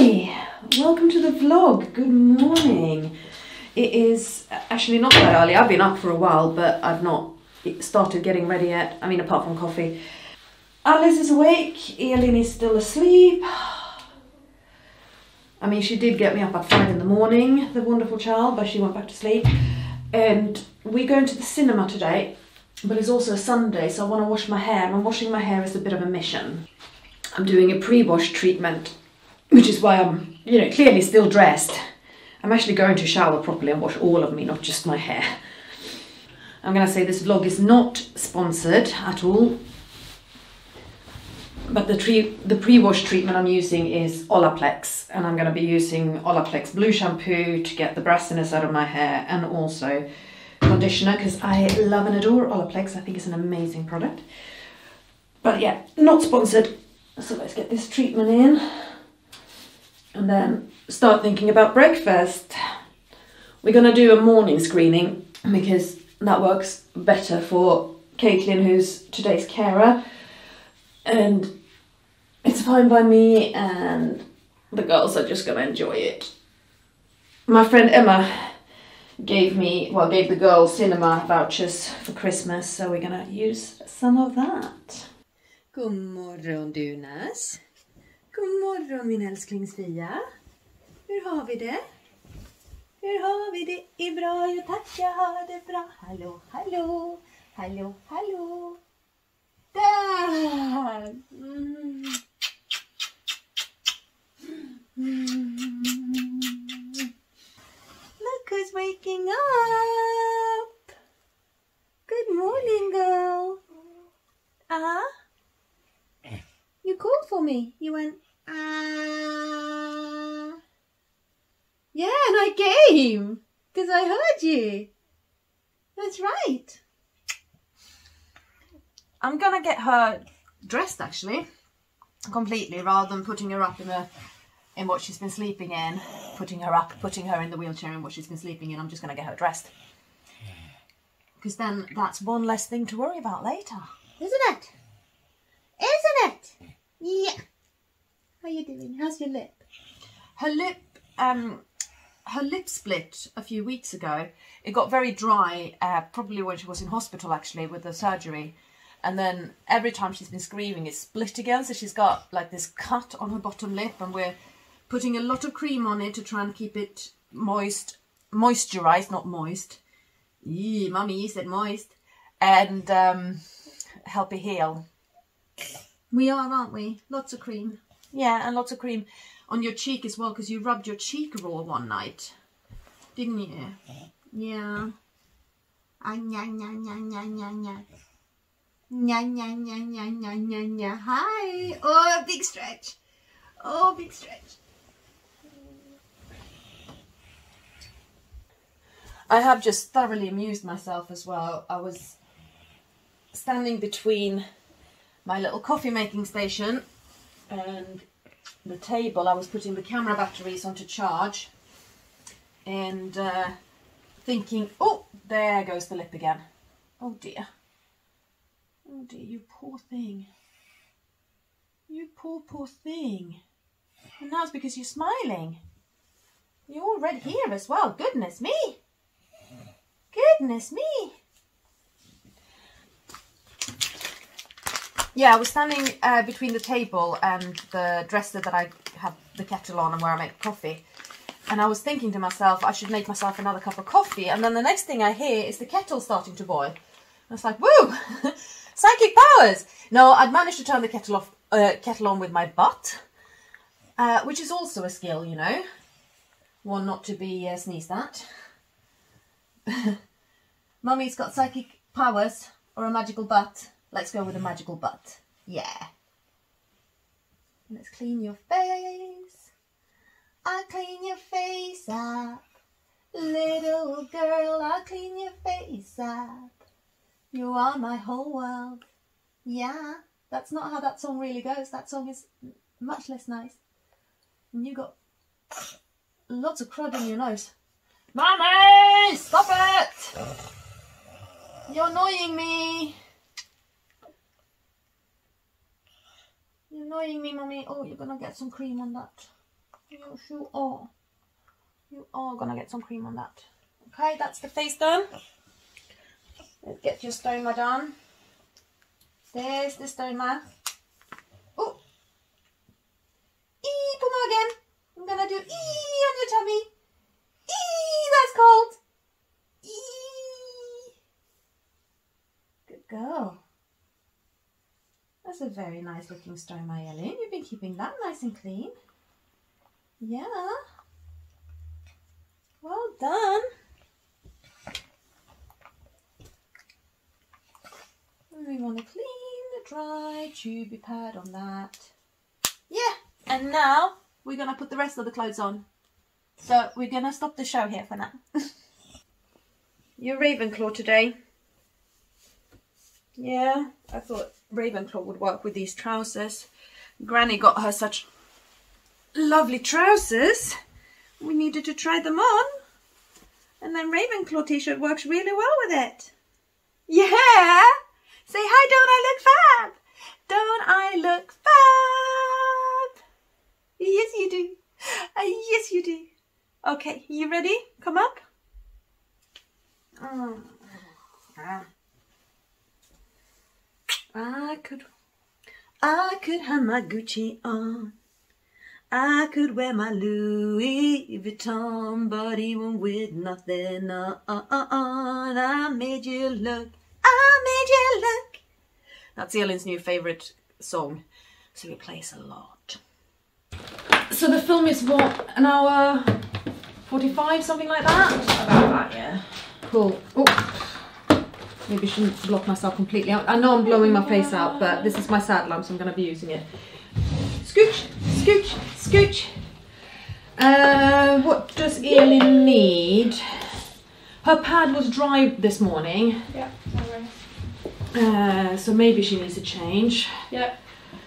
Hi, welcome to the vlog. Good morning. It is actually not that early. I've been up for a while, but I've not started getting ready yet. I mean, apart from coffee. Alice is awake. Elin is still asleep. I mean, she did get me up at 5 in the morning, the wonderful child, but she went back to sleep. And we're going to the cinema today, but it's also a Sunday, so I want to wash my hair. And washing my hair is a bit of a mission. I'm doing a pre-wash treatment, which is why I'm, you know, clearly still dressed. I'm actually going to shower properly and wash all of me, not just my hair. I'm gonna say this vlog is not sponsored at all, but the pre-wash treatment I'm using is Olaplex, and I'm gonna be using Olaplex blue shampoo to get the brassiness out of my hair, and also conditioner, because I love and adore Olaplex. I think it's an amazing product. But yeah, not sponsored. So let's get this treatment in and then start thinking about breakfast. We're gonna do a morning screening because that works better for Caitlin, who's today's carer, and it's fine by me, and the girls are just gonna enjoy it. My friend Emma gave the girls cinema vouchers for Christmas, so we're gonna use some of that. God morgon Dunas. God morgon min älsklingsfia. Hur har vi det? Hur har vi det? Är bra, jag tack, jag har det bra. Hallå, hallå, hallå, hallå. Där! Look who's waking up! Good morning, girl. You called for me. You went, ah. Yeah, and I came because I heard you. That's right. I'm gonna get her dressed actually, completely, rather than putting her up in what she's been sleeping in, putting her in the wheelchair in what she's been sleeping in. I'm just gonna get her dressed, because then that's one less thing to worry about later, isn't it? Isn't it? Yeah. How are you doing? How's your lip? Her lip split a few weeks ago. It got very dry, probably when she was in hospital actually with the surgery. And then every time she's been screaming, it's split again. So she's got like this cut on her bottom lip, and we're putting a lot of cream on it to try and keep it moist, moisturized, not moist. Yee, mummy, you said moist. And help it heal. We are, aren't we? Lots of cream. Yeah, and lots of cream on your cheek as well, because you rubbed your cheek raw one night, didn't you? Yeah. Hi. Oh, big stretch. Oh, big stretch. I have just thoroughly amused myself as well. I was standing between my little coffee making station and the table. I was putting the camera batteries on to charge and thinking, oh, there goes the lip again. Oh dear. Oh dear, you poor thing. You poor, poor thing. And now it's because you're smiling. You're all red here as well. Goodness me. Goodness me. Yeah, I was standing between the table and the dresser that I have the kettle on and where I make coffee. And I was thinking to myself, I should make myself another cup of coffee. And then the next thing I hear is the kettle starting to boil. And I was like, woo, psychic powers. No, I'd managed to turn the kettle on with my butt, which is also a skill, you know. One not to be sneezed at. Mummy's got psychic powers or a magical butt. Let's go with a magical butt. Yeah. Let's clean your face. I'll clean your face up. Little girl, I'll clean your face up. You are my whole world. Yeah. That's not how that song really goes. That song is much less nice. And you got lots of crud in your nose. Mummy! Stop it! You're annoying me. You're annoying me, mummy. Oh, you're gonna get some cream on that. Yes, you are. You are gonna get some cream on that. Okay, that's the face done. Let's get your stoma done. There's the stoma. Oh! Eee, come on again. I'm gonna do eee on your tummy. Eee, that's cold. Eee. Good girl. That's a very nice looking stoma, Elin. You've been keeping that nice and clean. Yeah. Well done. We want to clean the dry tubey pad on that. Yeah, and now we're going to put the rest of the clothes on. So we're going to stop the show here for now. You're Ravenclaw today. Yeah, I thought Ravenclaw would work with these trousers. Granny got her such lovely trousers. We needed to try them on. And then Ravenclaw t-shirt works really well with it. Yeah! Say hi, don't I look fab? Don't I look fab? Yes, you do. Yes, you do. Okay, you ready? Come up. I could have my Gucci on. I could wear my Louis Vuitton, but even with nothing on, I made you look. I made you look. That's Elin's new favourite song, so we play it a lot. So the film is what, an hour 45, something like that? About that, yeah. Cool. Oh, maybe I shouldn't block myself completely out. I know I'm blowing my face out, but this is my sad lamp, so I'm going to be using it. Scooch, scooch, scooch. What does Elin need? Her pad was dry this morning. Yeah, no worries. So maybe she needs a change. Yeah.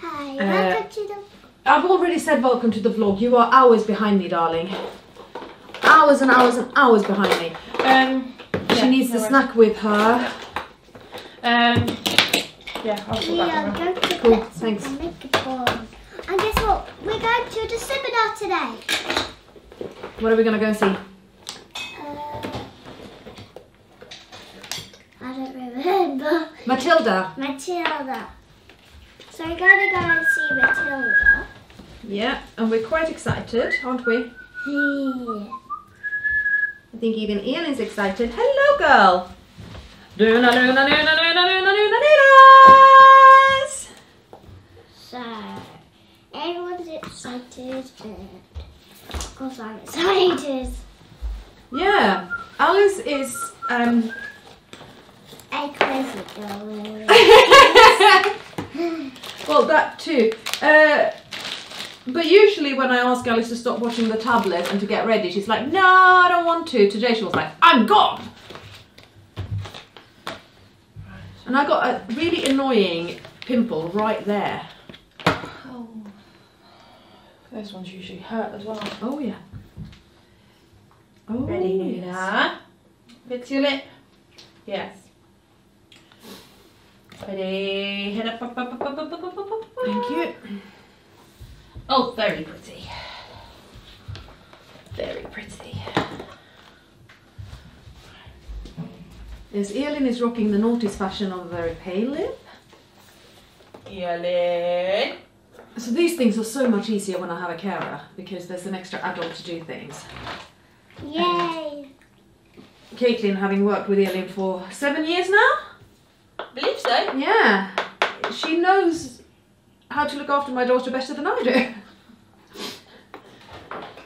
Hi, welcome to the... I've already said welcome to the vlog. You are hours behind me, darling. Hours and hours and hours behind me. She needs the snack with her. Yeah, I'll put that on. Cool, thanks. And guess what? We're going to the seminar today. What are we going to go and see? Matilda. So we're going to go and see Matilda. Yeah, and we're quite excited, aren't we? Yeah. I think even Elin's excited. Hello, girl. So, everyone's excited, and of course I'm excited. Yeah, Alice is... a crazy girl. Well, that too. But usually when I ask Alice to stop watching the tablet and to get ready, she's like, no, I don't want to. Today she was like, I'm gone. And I got a really annoying pimple right there. Oh. Those ones usually hurt as well. Oh, yeah. Oh, ready? Yeah. Bit your lip. Yes. Ready, head up, up. Thank you. Oh, very pretty. Very pretty. Yes, Elin is rocking the naughtiest fashion of a very pale lip. Elin! So these things are so much easier when I have a carer, because there's an extra adult to do things. Yay! Caitlin, having worked with Elin for 7 years now? I believe so. Yeah. She knows how to look after my daughter better than I do.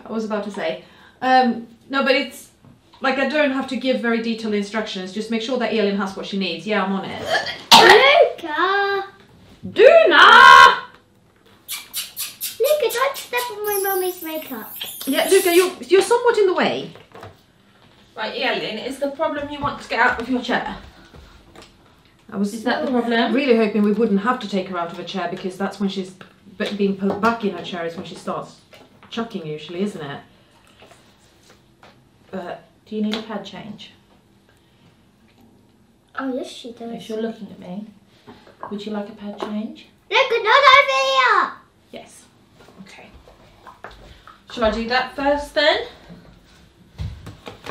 I was about to say. No, but it's like I don't have to give very detailed instructions. Just make sure that Elin has what she needs. Yeah, I'm on it. Luca! Duna! Luca, don't step on my mummy's makeup. Yeah, Luca, you're somewhat in the way. Right, Elin, is the problem you want to get out of your chair? Is that the problem? Really hoping we wouldn't have to take her out of a chair, because that's when she's being pulled back in her chair is when she starts chucking usually, isn't it? But do you need a pad change? Oh yes, she does. If you're looking at me, would you like a pad change? Look, not over here. Yes. Okay. Shall I do that first then?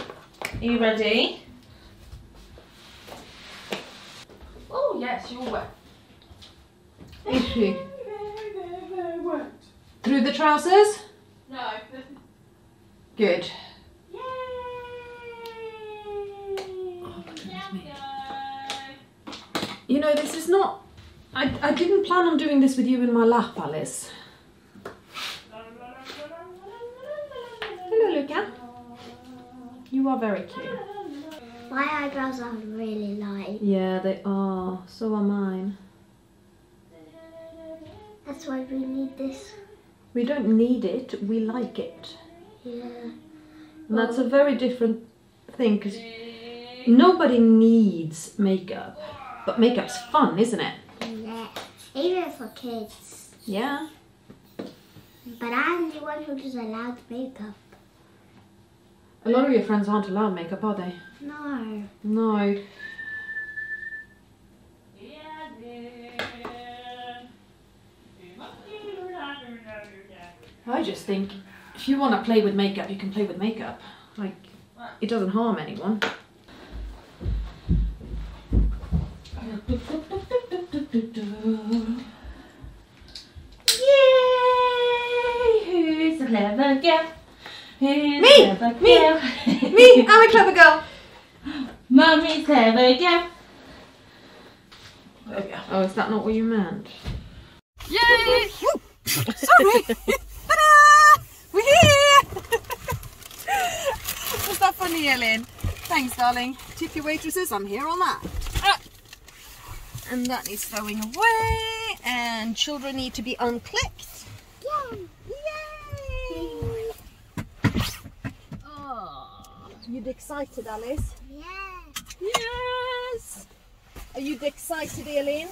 Are you ready? Oh yes, you're wet. Is she? Through the trousers? No. Good. Yay! Oh, go. You know, this is not... I didn't plan on doing this with you in my lap, Alice. Hello, Luca. You are very cute. My eyebrows are really light. Yeah, they are. So are mine. That's why we need this. We don't need it, we like it. Yeah. And that's a very different thing, because nobody needs makeup. But makeup's fun, isn't it? Yeah. Even for kids. Yeah. But I'm the one who is allowed makeup. A lot of your friends aren't allowed makeup, are they? No. No. I just think if you want to play with makeup, you can play with makeup. Like, it doesn't harm anyone. Yay! Who's a clever girl? Who's me! A clever girl? Me! Me! I'm a clever girl! Mummy's clever girl. There we go. Oh, is that not what you meant? Yay! Sorry! We're here! Was that funny, Elin? Thanks, darling. Tip your waitresses, I'm here all night. And that needs throwing away, and children need to be unclicked. Yay! Yay! Oh, you'd excited, Alice? Yeah. Yes! Are you excited, Elin?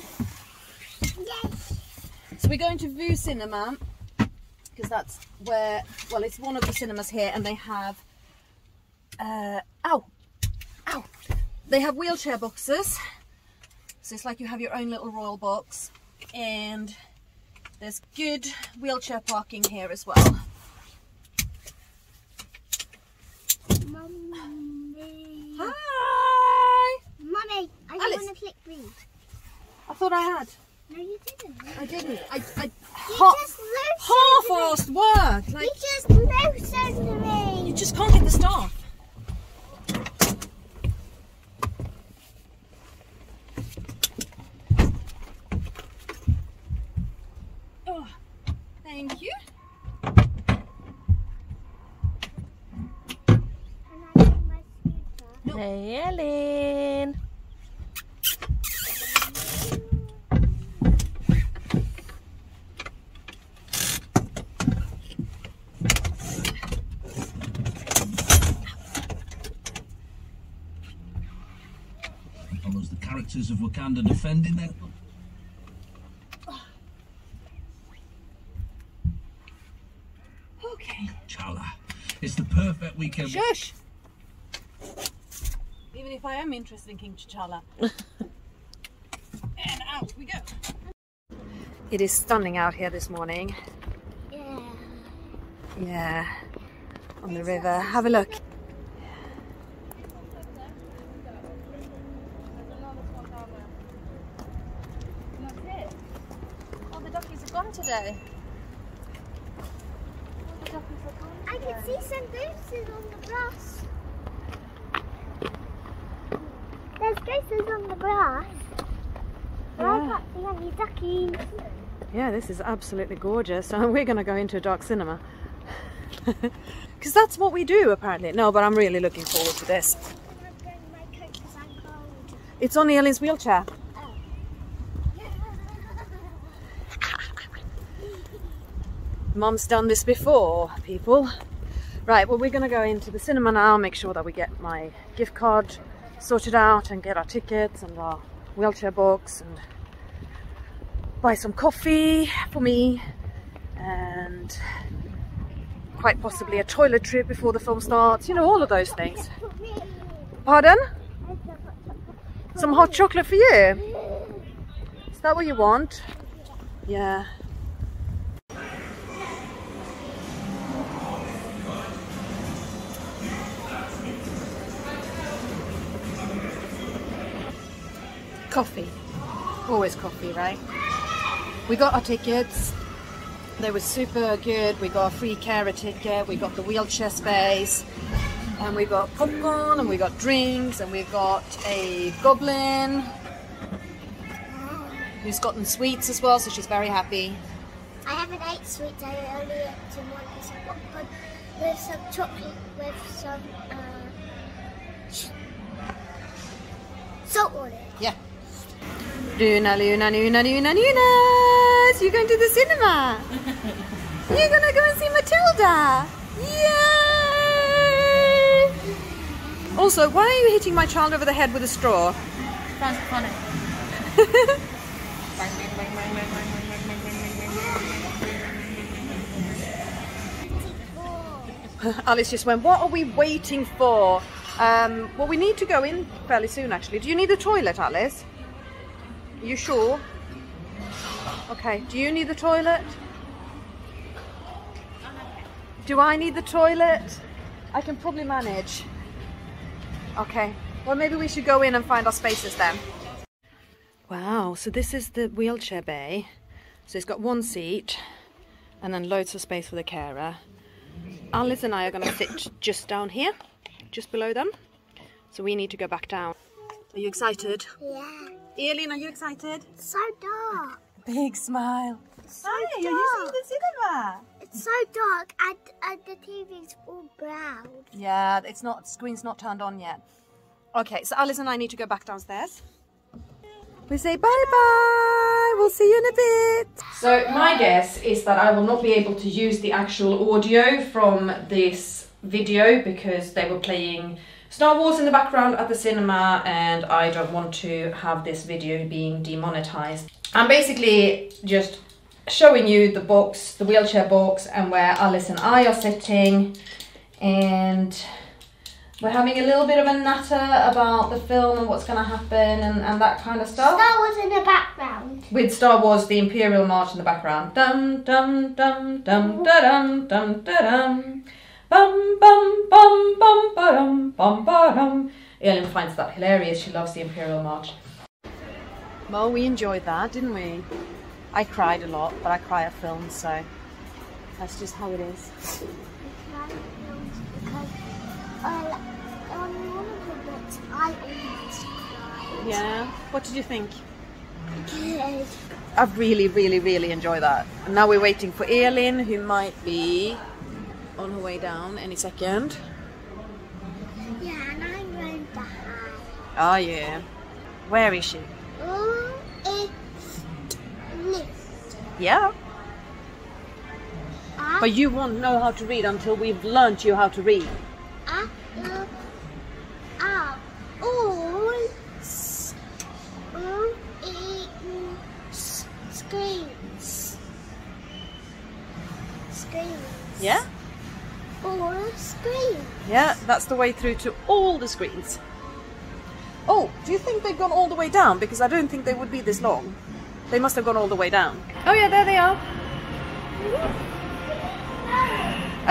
Yes! So we're going to Vue Cinema, because that's where, well, it's one of the cinemas here, and they have they have wheelchair boxes, so it's like you have your own little royal box, and there's good wheelchair parking here as well. Mummy. Hi Mummy, I didn't want to click read. I thought I had. No, you didn't. I didn't. I half-assed work. Like, you just lost me. You just can't get the staff. Oh, thank you. And I need my scooter. Nope. Hey, Elin. Of Wakanda defending their... Okay. T'Challa. It's the perfect weekend. Shush! Even if I am interested in King T'Challa. And out we go. It is stunning out here this morning. Yeah. Yeah. On the river. Have a look. Today. I can see some gooses on the grass. There's gooses on the grass. Yeah. I can't see any duckies. Yeah, this is absolutely gorgeous. We're going to go into a dark cinema. Because that's what we do apparently. No, but I'm really looking forward to this. I'm going to my coat because I'm cold. It's on Elin's wheelchair. Mum's done this before, people. Right, well, we're going to go into the cinema now, make sure that we get my gift card sorted out and get our tickets and our wheelchair box and buy some coffee for me and quite possibly a toilet trip before the film starts, you know, all of those things. Pardon? Some hot chocolate for you? Is that what you want? Yeah. Coffee. Always coffee, right? We got our tickets. They were super good. We got a free carer ticket. We got the wheelchair space. And we got popcorn, and we got drinks, and we got a goblin who's gotten sweets as well, so she's very happy. I haven't ate sweets, I only ate one piece of popcorn with some chocolate, with some salt water. Yeah. Luna, Luna, Luna, Luna, Luna! You're going to the cinema! You're gonna go and see Matilda! Yay! Also, why are you hitting my child over the head with a straw? Sounds funny. Alice just went, what are we waiting for? Well, we need to go in fairly soon, actually. Do you need the toilet, Alice? Are you sure? Okay, do you need the toilet? Do I need the toilet? I can probably manage. Okay, well, maybe we should go in and find our spaces then. Wow, so this is the wheelchair bay. So it's got one seat and then loads of space for the carer. Alice and I are going to sit just down here, just below them. So we need to go back down. Are you excited? Yeah. Elin, are you excited? It's so dark. Big smile. It's so dark. You're using the cinema. It's so dark and the TV's all brown. Yeah, it's not, the screen's not turned on yet. Okay, so Alice and I need to go back downstairs. We say bye-bye, we'll see you in a bit. So my guess is that I will not be able to use the actual audio from this video because they were playing Star Wars in the background at the cinema and I don't want to have this video being demonetized. I'm basically just showing you the box, the wheelchair box, and where Alice and I are sitting, and we're having a little bit of a natter about the film and what's going to happen and that kind of stuff. Star Wars in the background. With Star Wars, the Imperial March in the background. Dum dum dum dum da dum dum da dum. Bum bum bum bum ba dum bum ba dum. Elin finds that hilarious. She loves the Imperial March. Well, we enjoyed that, didn't we? I cried a lot, but I cry at films, so that's just how it is. I cry at films because on one of the books, I almost cried. Yeah? What did you think? Good. I really, really, really enjoy that. And now we're waiting for Elin, who might be on her way down any second. Yeah, and I'm going to hide. Oh, yeah. Where is she? Oh, it's lift. Yeah. But you won't know how to read until we've learnt you how to read. Yeah? All screens. Yeah, that's the way through to all the screens. Oh, do you think they've gone all the way down? Because I don't think they would be this long. They must have gone all the way down. Oh yeah, there they are.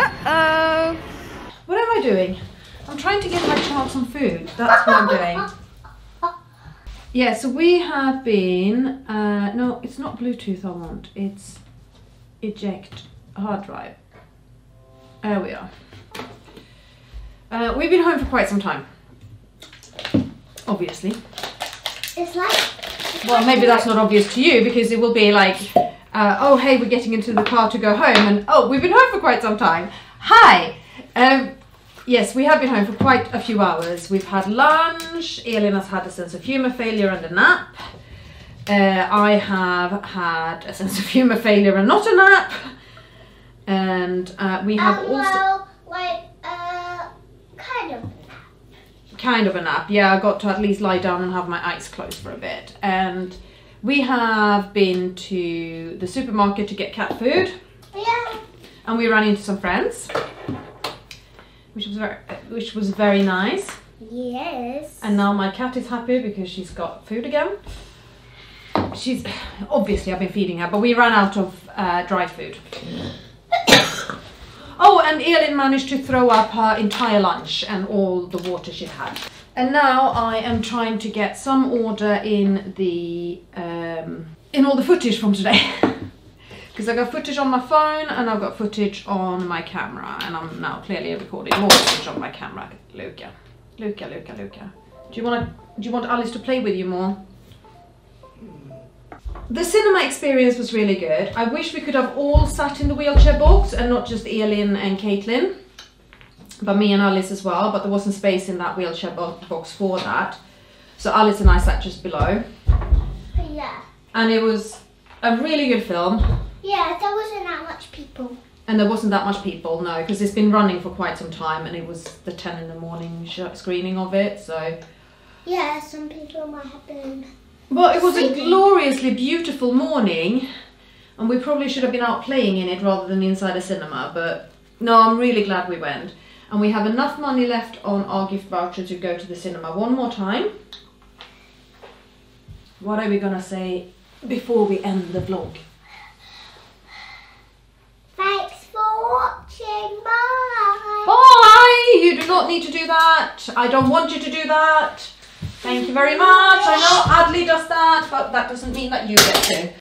Uh-oh. What am I doing? I'm trying to get my child some food. That's what I'm doing. Yeah, so we have been... no, it's not Bluetooth I want. It's eject hard drive. There we are. We've been home for quite some time. Obviously. It's like... Well, maybe that's not obvious to you because it will be like... oh, hey, we're getting into the car to go home and... Oh, we've been home for quite some time. Hi! Yes, we have been home for quite a few hours. We've had lunch. Elin has had a sense of humour failure and a nap. I have had a sense of humour failure and not a nap. And we have also... Well, like, kind of a nap. Kind of a nap, yeah. I got to at least lie down and have my eyes closed for a bit. And we have been to the supermarket to get cat food. Yeah. And we ran into some friends, which was very nice. Yes. And now my cat is happy because she's got food again. She's obviously, I've been feeding her, but we ran out of dried food. Oh, and Elin managed to throw up her entire lunch and all the water she had. And now I am trying to get some order in the in all the footage from today. Because I've got footage on my phone and I've got footage on my camera, and I'm now clearly recording more footage on my camera. Luca. Luca, Luca, Luca. Do you want Alice to play with you more? The cinema experience was really good. I wish we could have all sat in the wheelchair box and not just Elin and Caitlin, but me and Alice as well, but there wasn't space in that wheelchair box for that. So Alice and I sat just below. Yeah. And it was a really good film. Yeah, there wasn't that much people. And there wasn't that much people, no, because it's been running for quite some time and it was the 10 in the morning screening of it, so... Yeah, some people might have been... Well, it was a gloriously beautiful morning and we probably should have been out playing in it rather than inside a cinema, but no, I'm really glad we went. And we have enough money left on our gift voucher to go to the cinema one more time. What are we gonna say before we end the vlog? Thanks for watching, bye! Bye! You do not need to do that. I don't want you to do that. Thank you very much. I know Adley does that, but that doesn't mean that you get to.